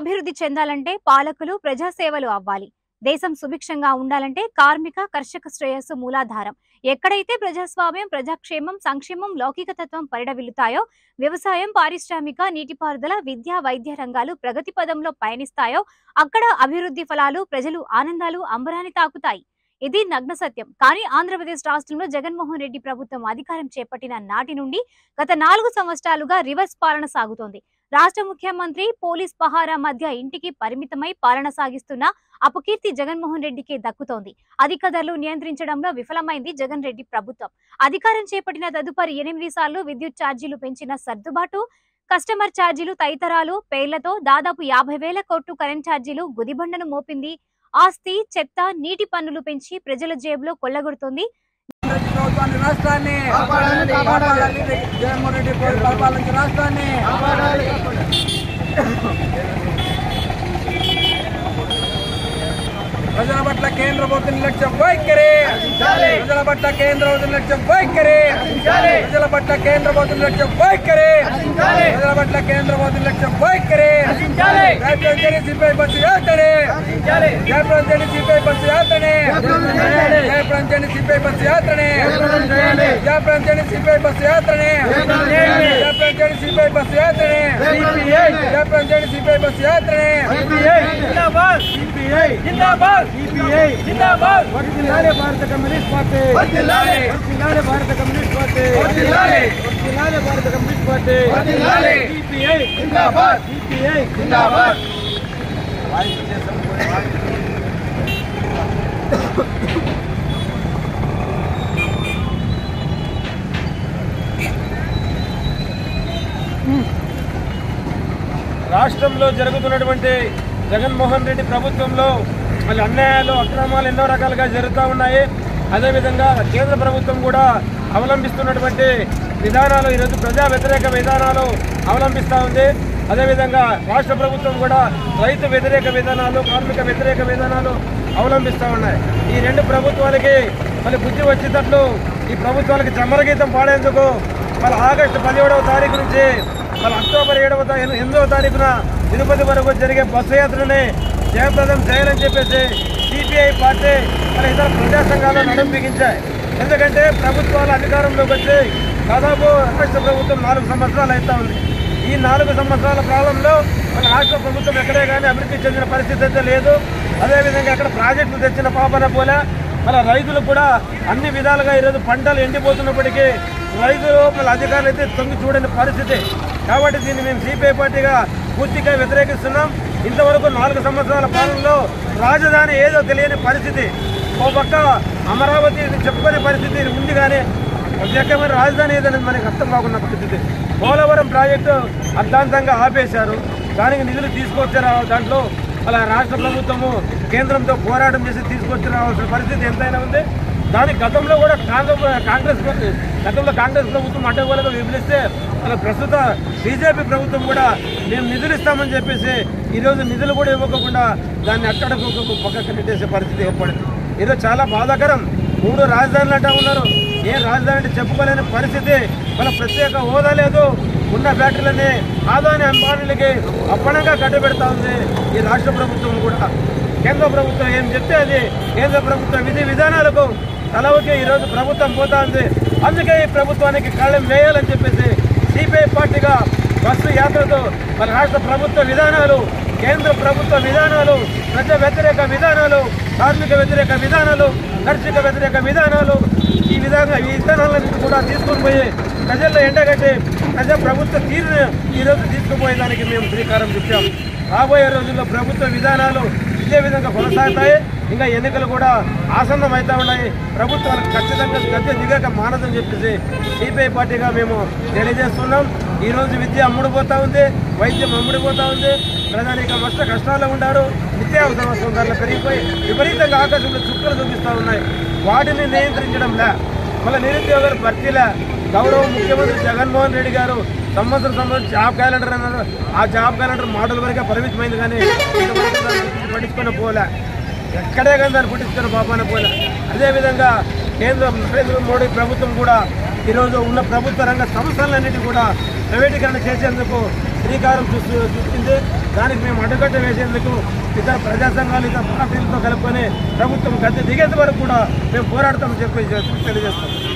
అభివృద్ధి చెందాలంటే పాలకులు ప్రజా సేవలు అవ్వాలి. దేశం సుభిక్షంగా ఉండాలంటే కార్మిక కర్షక శ్రేయస్సు మూలాధారం. ఎక్కడైతే ప్రజాస్వామ్యం, ప్రజాక్షేమం, సంక్షేమం, లౌకికతత్వం పరిడవిల్లుతాయో, వ్యవసాయం, పారిశ్రామిక, నీటిపారుదల, విద్య, వైద్య రంగాలు ప్రగతి పదంలో పయనిస్తాయో అక్కడ అభివృద్ధి ఫలాలు, ప్రజలు ఆనందాలు అంబరాన్ని తాకుతాయి. ఇది నగ్న సత్యం. కానీ ఆంధ్రప్రదేశ్ రాష్ట్రంలో జగన్మోహన్ రెడ్డి ప్రభుత్వం అధికారం చేపట్టిన నాటి నుండి గత 4 సంవత్సరాలుగా రివర్స్ పాలన సాగుతోంది. రాష్ట్ర ముఖ్యమంత్రి పోలీస్ పహారా మధ్య ఇంటికి పరిమితమై పాలన సాగిస్తున్న అపకీర్తి జగన్మోహన్ రెడ్డికి దక్కుతోంది. అధికారులు నియంత్రించడంలో విఫలమైంది జగన్ రెడ్డి ప్రభుత్వం. అధికారం చేపట్టిన తదుపరి 8 సార్లు విద్యుత్ ఛార్జీలు పెంచిన సర్దుబాటు, కస్టమర్ ఛార్జీలు తదితరాలు పేర్లతో దాదాపు 50,000 కోట్లు కరెంట్ ఛార్జీలు గుదిబండను మోపింది. ఆస్తి, చెత్త, నీటి పన్నులు పెంచి ప్రజల జేబులో కొల్లగొడుతుంది. ప్రజల పట్ల కేంద్ర ప్రభుత్వం నిర్లక్ష్యం వైఖరి, ప్రజల పట్ల కేంద్ర ప్రభుత్వం నిర్లక్ష్యం వైఖరి, ప్రజల పట్ల కేంద్ర ప్రభుత్వం నిర్లక్ష్యం వైఖరి, ప్రజల పట్ల కేంద్ర ప్రభుత్వం నిర్లక్ష్యం వైఖరి. జయప్రదేశ్ సిపిఐ బస్సు యాత్రనే, జయప్రదేశ్ సిపిఐ బస్సు యాత్రనే, జయప్రదేశ్ సిపిఐ బస్సు యాత్రనే, జయప్రదేశ్ సిపిఐ బస్సు యాత్రనే, జయప్రదేశ్ సిపిఐ బస్సు యాత్రనే, జయప్రదేశ్ సిపిఐ బస్సు యాత్రనే. జిందాబాద్ సిపిఐ, జిందాబాద్ సిపిఐ, జిందాబాద్. వర్ధిల్లాలే భారత కమ్యూనిస్ట్ పార్టీ, వర్ధిల్లాలే, వర్ధిల్లాలే భారత కమ్యూనిస్ట్ పార్టీ, వర్ధిల్లాలే, వర్ధిల్లాలే భారత కమ్యూనిస్ట్ పార్టీ, వర్ధిల్లాలే సిపిఐ, జిందాబాద్ సిపిఐ, జిందాబాద్. రాష్ట్రంలో జరుగుతున్నటువంటి జగన్మోహన్ రెడ్డి ప్రభుత్వంలో మళ్ళీ అన్యాయాలు, అక్రమాలు ఎన్నో రకాలుగా జరుగుతూ ఉన్నాయి. అదేవిధంగా కేంద్ర ప్రభుత్వం కూడా అవలంబిస్తున్నటువంటి విధానాలు, ఈరోజు ప్రజా వ్యతిరేక విధానాలు అవలంబిస్తూ ఉంది. అదేవిధంగా రాష్ట్ర ప్రభుత్వం కూడా రైతు వ్యతిరేక విధానాలు, కార్మిక వ్యతిరేక విధానాలు అవలంబిస్తూ ఉన్నాయి. ఈ రెండు ప్రభుత్వాలకి మళ్ళీ బుద్ధి వచ్చేటట్లు ఈ ప్రభుత్వాలకి చమరగీతం పాడేందుకు మళ్ళీ ఆగస్టు 17వ తారీఖు నుంచి మళ్ళీ అక్టోబర్ 8వ 8వ తారీఖున తిరుపతి వరకు జరిగే బస్సు యాత్రని జయప్రదం చేయాలని చెప్పేసి సిపిఐ పార్టీ మరి ఇతర ప్రజా సంఘాలు నడుం బిగించాయి. ఎందుకంటే ప్రభుత్వాలు అధికారంలోకి వచ్చి దాదాపు రాష్ట్ర ప్రభుత్వం 4 సంవత్సరాలు అవుతా ఉంది. ఈ 4 సంవత్సరాల కాలంలో మన రాష్ట్ర ప్రభుత్వం ఎక్కడే కానీ అభివృద్ధి చెందిన పరిస్థితి అయితే లేదు. అదేవిధంగా అక్కడ ప్రాజెక్టులు తెచ్చిన పాపన పోలే. మళ్ళీ రైతులు కూడా అన్ని విధాలుగా ఈరోజు పంటలు ఎండిపోతున్నప్పటికీ రైతులు మళ్ళీ అధికారులు అయితే తొంగి చూడని పరిస్థితి. కాబట్టి దీన్ని మేము సిపిఐ పార్టీగా పూర్తిగా వ్యతిరేకిస్తున్నాం. ఇంతవరకు 4 సంవత్సరాల పాలనలో రాజధాని ఏదో తెలియని పరిస్థితి. ఓ పక్క అమరావతి చెప్పుకునే పరిస్థితి ఉంది, కానీ ప్రత్యేకమైన రాజధాని ఏదనేది మనకు అర్థం కాకుండా పరిస్థితి. పోలవరం ప్రాజెక్టు అర్థాంతంగా ఆపేశారు. దానికి నిధులు తీసుకొచ్చి దాంట్లో అలా రాష్ట్ర ప్రభుత్వము కేంద్రంతో పోరాటం చేసి తీసుకొచ్చి రావాల్సిన పరిస్థితి ఎంతైనా ఉంది. దానికి గతంలో కూడా కాంగ్రెస్ ప్రభుత్వం అడ్డగోలుగా విభజిస్తే అలా ప్రస్తుత బీజేపీ ప్రభుత్వం కూడా మేము నిధులు ఇస్తామని చెప్పేసి ఈరోజు నిధులు కూడా ఇవ్వకుండా దాన్ని అట్టడుగు పక్కకు నెట్టేసే పరిస్థితి ఏర్పడింది. ఈరోజు చాలా బాధాకరం. 3 రాజధానులు అంటా ఉన్నారు. ఏ రాజధాని అంటే చెప్పుకోలేని పరిస్థితి. మన ప్రత్యేక హోదా లేదు. ఉన్న ఫ్యాక్టరీలని ఆదాని అంబానీలకి అప్పనంగా కట్టబెడతా ఉంది ఈ రాష్ట్ర ప్రభుత్వం కూడా. కేంద్ర ప్రభుత్వం ఏం చెప్తే అది, కేంద్ర ప్రభుత్వం విధి విధానాలకు తలవకే ఈరోజు ప్రభుత్వం పోతా ఉంది. అందుకే ఈ ప్రభుత్వానికి కాలం వేయాలని చెప్పేసి సిపిఐ పార్టీగా బస్సు యాత్రతో మన రాష్ట్ర ప్రభుత్వ విధానాలు, కేంద్ర ప్రభుత్వ విధానాలు, ప్రజా వ్యతిరేక విధానాలు, కార్మిక వ్యతిరేక విధానాలు, కర్షక వ్యతిరేక విధానాలు, ఈ విధంగా ఈ విధానాలన్నింటి కూడా తీసుకుని పోయి ప్రజల్లో ఎండగట్టి ప్రజా ప్రభుత్వ తీరును ఈరోజు తీసుకుపోయేదానికి మేము శ్రీకారం చుట్టాము. రాబోయే రోజుల్లో ప్రభుత్వ విధానాలు ఇదే విధంగా కొనసాగుతాయి. ఇంకా ఎన్నికలు కూడా ఆసన్నం అవుతా ఉన్నాయి. ప్రభుత్వాలకు ఖచ్చితంగా గద్దె దిగాక మానదని చెప్పేసి సిపిఐ పార్టీగా మేము తెలియజేస్తున్నాం. ఈరోజు విద్య అమ్ముడుపోతూ ఉంది, వైద్యం అమ్ముడిపోతూ ఉంది, ప్రధానిక మస్తు కష్టాల్లో ఉన్నారు. నిత్యావసర ధరలు పెరిగిపోయి విపరీతంగా ఆకాశంలో చుక్కలు చూపిస్తూ ఉన్నాయి. వాటిని నియంత్రించడంలా మళ్ళీ నిరుద్యోగుల భర్తీలా గౌరవ ముఖ్యమంత్రి జగన్మోహన్ రెడ్డి గారు సంవత్సరం జాబ్ క్యాలెండర్ అన్నారు. ఆ జాబ్ క్యాలెండర్ మాటల వరకే పరిమితమైంది, కానీ పట్టించుకున్న పోలే, ఎక్కడే కానీ దాన్ని పుట్టించుకున్న పాపాన పోలే. అదేవిధంగా కేంద్ర నరేంద్ర మోడీ ప్రభుత్వం కూడా ఈరోజు ఉన్న ప్రభుత్వ రంగ సంస్థలన్నింటినీ కూడా ప్రైవేటీకరణ చేసేందుకు శ్రీకారం చుట్టింది. దానికి మేము అడ్డుకట్ట వేసేందుకు ఇతర ప్రజా సంఘాలు ఇతర పార్టీలతో కలుపుకొని ప్రభుత్వం గద్దె దిగేంత వరకు కూడా మేము పోరాడతామని చెప్పి తెలియజేస్తాం.